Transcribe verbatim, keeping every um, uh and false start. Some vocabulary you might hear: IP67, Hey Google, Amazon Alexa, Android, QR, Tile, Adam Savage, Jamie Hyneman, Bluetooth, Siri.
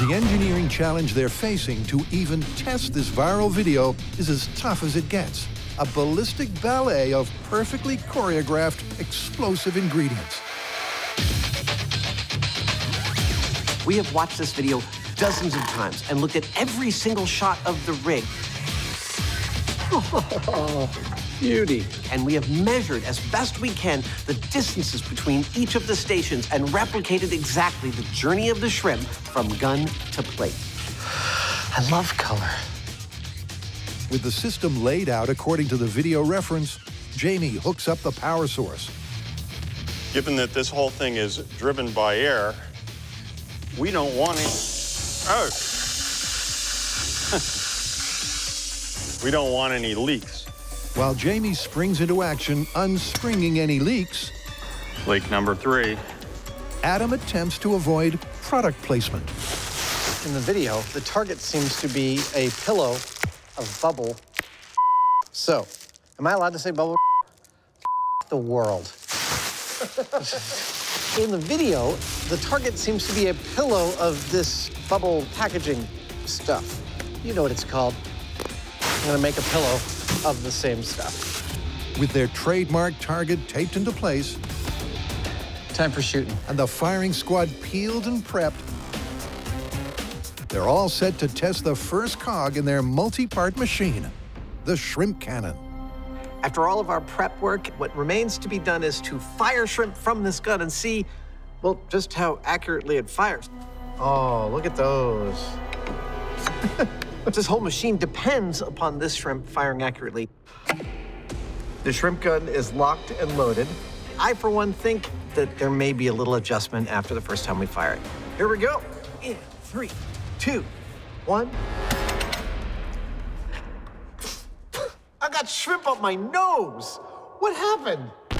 The engineering challenge they're facing to even test this viral video is as tough as it gets. A ballistic ballet of perfectly choreographed explosive ingredients. We have watched this video dozens of times and looked at every single shot of the rig. Oh, beauty. And we have measured as best we can the distances between each of the stations and replicated exactly the journey of the shrimp from gun to plate. I love color. With the system laid out according to the video reference, Jamie hooks up the power source. Given that this whole thing is driven by air, we don't want any... Oh! We don't want any leaks. While Jamie springs into action, unstringing any leaks... Leak number three. Adam attempts to avoid product placement. In the video, the target seems to be a pillow of bubble. So, am I allowed to say bubble? The world. In the video, the target seems to be a pillow of this bubble packaging stuff. You know what it's called. I'm gonna make a pillow of the same stuff. With their trademark target taped into place. Time for shooting. And the firing squad peeled and prepped. They're all set to test the first cog in their multi-part machine, the shrimp cannon. After all of our prep work, what remains to be done is to fire shrimp from this gun and see, well, just how accurately it fires. Oh, look at those. This whole machine depends upon this shrimp firing accurately. The shrimp gun is locked and loaded. I, for one, think that there may be a little adjustment after the first time we fire it. Here we go. In three, two, one. I got shrimp up my nose. What happened?